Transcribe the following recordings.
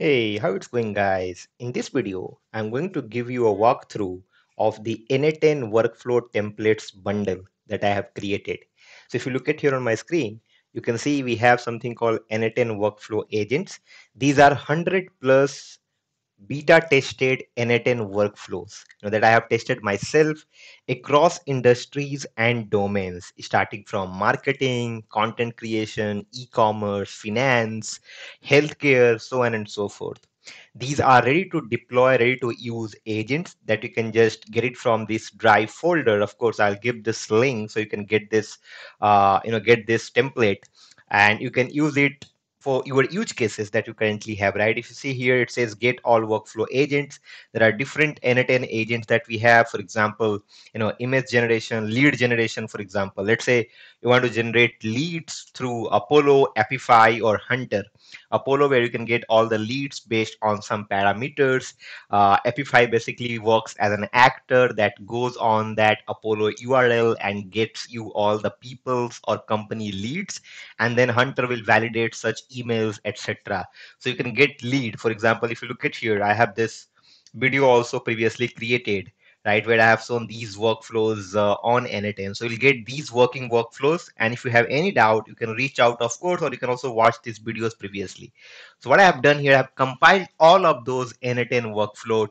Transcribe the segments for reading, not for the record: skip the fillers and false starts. Hey, how it's going, guys? In this video, I'm going to give you a walkthrough of the n8n workflow templates bundle that I have created. So if you look at here on my screen, you can see we have something called n8n workflow agents. These are 100 plus beta tested n8n workflows that I have tested myself across industries and domains, starting from marketing, content creation, e-commerce, finance, healthcare, so on and so forth. These are ready to deploy, ready to use agents that you can just get it from this drive folder. Of course, I'll give this link so you can get this, get this template, and you can use it for your use cases that you currently have, right? If you see here, it says get all workflow agents. There are different n8n agents that we have. For example, image generation, lead generation, for example. Let's say you want to generate leads through Apollo, Epify, or Hunter. Apollo, where you can get all the leads based on some parameters. Epify basically works as an actor that goes on that Apollo URL and gets you all the people's or company leads. And then Hunter will validate such emails, etc. So you can get lead. For example, if you look at here, I have this video also previously created, right, where I have shown these workflows on n8n. So you'll get these working workflows, and if you have any doubt, you can reach out, of course, or you can also watch these videos previously. So what I have done here, I have compiled all of those n8n workflow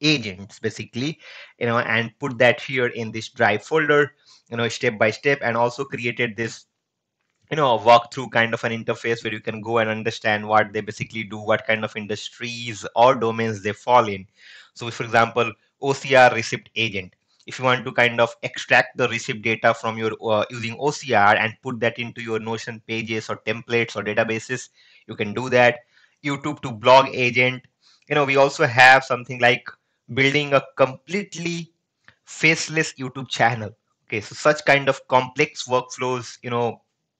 agents basically, and put that here in this drive folder, step by step, and also created this a walkthrough kind of an interface where you can go and understand what they basically do, what kind of industries or domains they fall in. So for example, OCR receipt agent. If you want to kind of extract the receipt data from your using OCR and put that into your Notion pages or templates or databases, you can do that. YouTube to blog agent. We also have something like building a completely faceless YouTube channel. Okay, so such kind of complex workflows,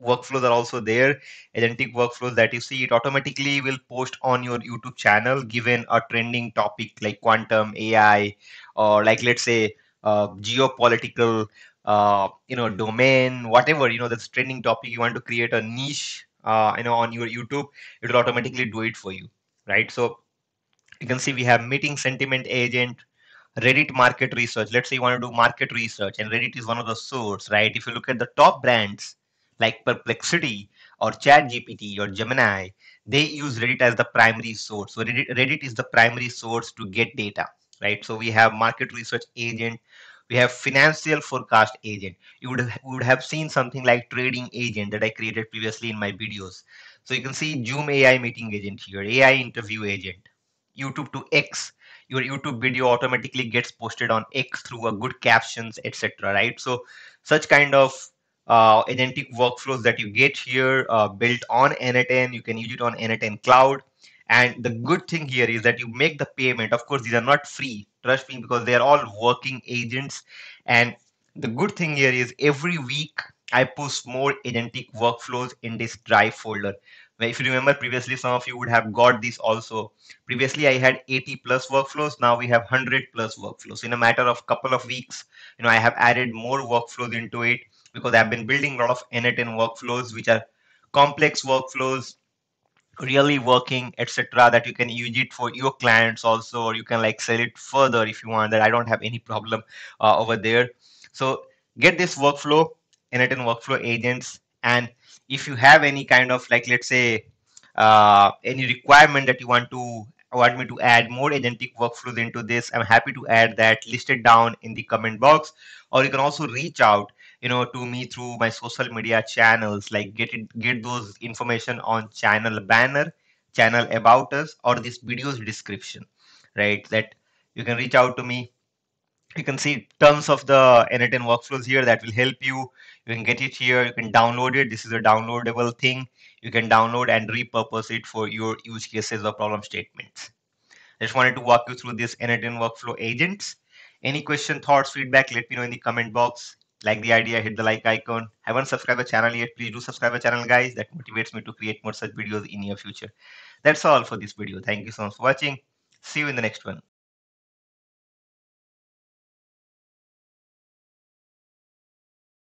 workflows are also there. Agentic workflows that you see, it automatically will post on your YouTube channel given a trending topic like quantum, AI, or like let's say geopolitical, domain, whatever, that's trending topic. You want to create a niche, on your YouTube, it will automatically do it for you, right? So you can see we have meeting sentiment agent, Reddit market research. Let's say you want to do market research, and Reddit is one of the source, right? If you look at the top brands, like Perplexity or ChatGPT or Gemini, they use Reddit as the primary source. So Reddit is the primary source to get data, right? So we have market research agent, we have financial forecast agent. You would have seen something like trading agent that I created previously in my videos. So you can see Zoom AI meeting agent here, AI interview agent, YouTube to X. Your YouTube video automatically gets posted on X through a good captions, etc. Right? So such kind of agentic workflows that you get here built on n8n. You can use it on n8n cloud, and the good thing here is that you make the payment. Of course, these are not free, trust me, because they are all working agents. And the good thing here is every week I post more agentic workflows in this drive folder. If you remember previously, some of you would have got these also. Previously, I had 80 plus workflows. Now we have 100 plus workflows. In a matter of couple of weeks, I have added more workflows into it because I've been building a lot of n8n workflows, which are complex workflows, really working, etc., that you can use it for your clients also, or you can like sell it further if you want. That I don't have any problem over there. So get this workflow, n8n workflow agents. And if you have any kind of like, let's say, any requirement that you want me to add more agentic workflows into this, I'm happy to add that. List it down in the comment box, or you can also reach out, to me through my social media channels. Like get those information on channel banner, channel about us, or this video's description, right? That you can reach out to me. You can see terms of the n8n workflows here that will help you. You can get it here. You can download it. This is a downloadable thing. You can download and repurpose it for your use cases or problem statements. I just wanted to walk you through this n8n workflow agents. Any question, thoughts, feedback, let me know in the comment box. Like the idea, hit the like icon. Haven't subscribed the channel yet? Please do subscribe the channel, guys. That motivates me to create more such videos in near future. That's all for this video. Thank you so much for watching. See you in the next one.